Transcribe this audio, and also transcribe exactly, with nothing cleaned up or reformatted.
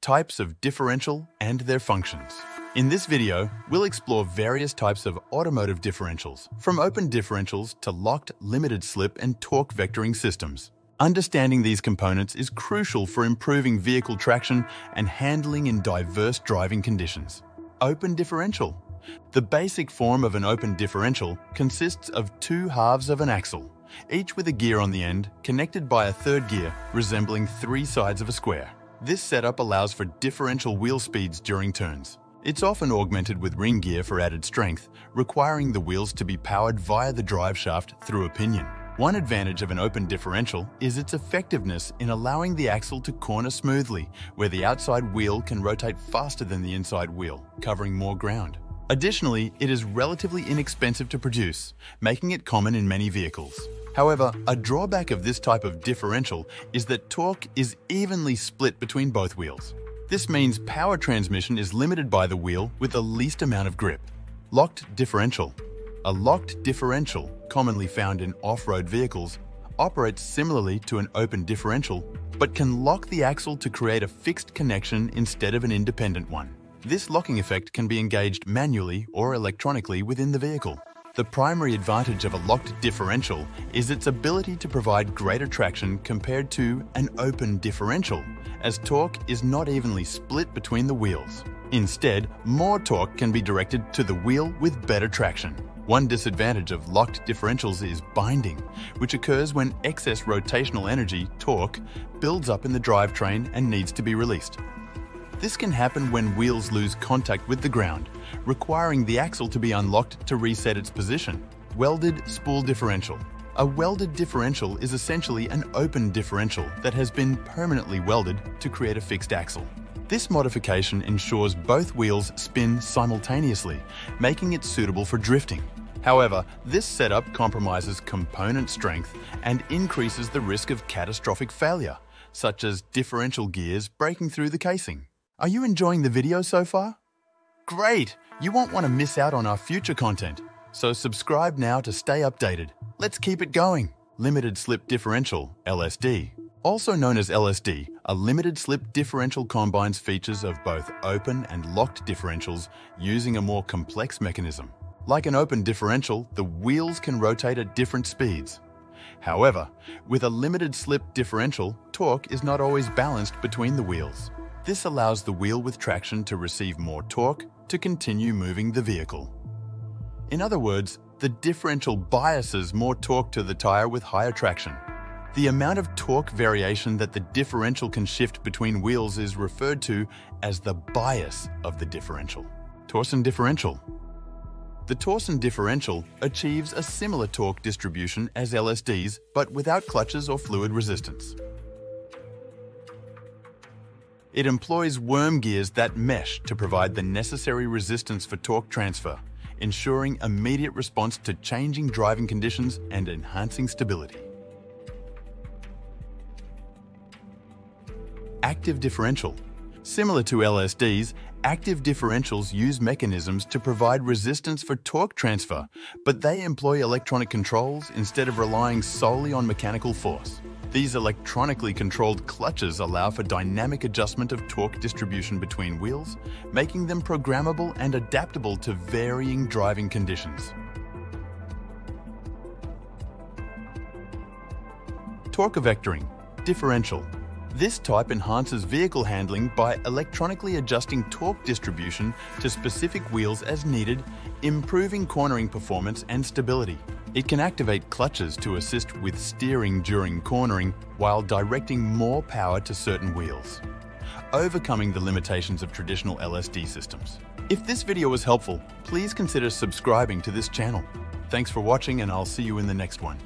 Types of differential and their functions. In this video, we'll explore various types of automotive differentials, from open differentials to locked, limited slip and torque vectoring systems. Understanding these components is crucial for improving vehicle traction and handling in diverse driving conditions. Open differential. The basic form of an open differential consists of two halves of an axle, each with a gear on the end, connected by a third gear resembling three sides of a square. This setup allows for differential wheel speeds during turns. It's often augmented with ring gear for added strength, requiring the wheels to be powered via the drive shaft through a pinion. One advantage of an open differential is its effectiveness in allowing the axle to corner smoothly, where the outside wheel can rotate faster than the inside wheel, covering more ground. Additionally, it is relatively inexpensive to produce, making it common in many vehicles. However, a drawback of this type of differential is that torque is evenly split between both wheels. This means power transmission is limited by the wheel with the least amount of grip. Locked differential. A locked differential, commonly found in off-road vehicles, operates similarly to an open differential, but can lock the axle to create a fixed connection instead of an independent one. This locking effect can be engaged manually or electronically within the vehicle. The primary advantage of a locked differential is its ability to provide greater traction compared to an open differential, as torque is not evenly split between the wheels. Instead, more torque can be directed to the wheel with better traction. One disadvantage of locked differentials is binding, which occurs when excess rotational energy, torque, builds up in the drivetrain and needs to be released. This can happen when wheels lose contact with the ground, requiring the axle to be unlocked to reset its position. Welded spool differential. A welded differential is essentially an open differential that has been permanently welded to create a fixed axle. This modification ensures both wheels spin simultaneously, making it suitable for drifting. However, this setup compromises component strength and increases the risk of catastrophic failure, such as differential gears breaking through the casing. Are you enjoying the video so far? Great! You won't want to miss out on our future content, so subscribe now to stay updated. Let's keep it going! Limited slip differential, L S D. Also known as L S D, a limited slip differential combines features of both open and locked differentials using a more complex mechanism. Like an open differential, the wheels can rotate at different speeds. However, with a limited slip differential, torque is not always balanced between the wheels. This allows the wheel with traction to receive more torque to continue moving the vehicle. In other words, the differential biases more torque to the tire with higher traction. The amount of torque variation that the differential can shift between wheels is referred to as the bias of the differential. Torsen differential. The torsen differential achieves a similar torque distribution as L S Ds, but without clutches or fluid resistance. It employs worm gears that mesh to provide the necessary resistance for torque transfer, ensuring immediate response to changing driving conditions and enhancing stability. Active differential. Similar to L S Ds, active differentials use mechanisms to provide resistance for torque transfer, but they employ electronic controls instead of relying solely on mechanical force. These electronically controlled clutches allow for dynamic adjustment of torque distribution between wheels, making them programmable and adaptable to varying driving conditions. Torque vectoring differential. This type enhances vehicle handling by electronically adjusting torque distribution to specific wheels as needed, improving cornering performance and stability. It can activate clutches to assist with steering during cornering while directing more power to certain wheels, overcoming the limitations of traditional L S D systems. If this video was helpful, please consider subscribing to this channel. Thanks for watching, and I'll see you in the next one.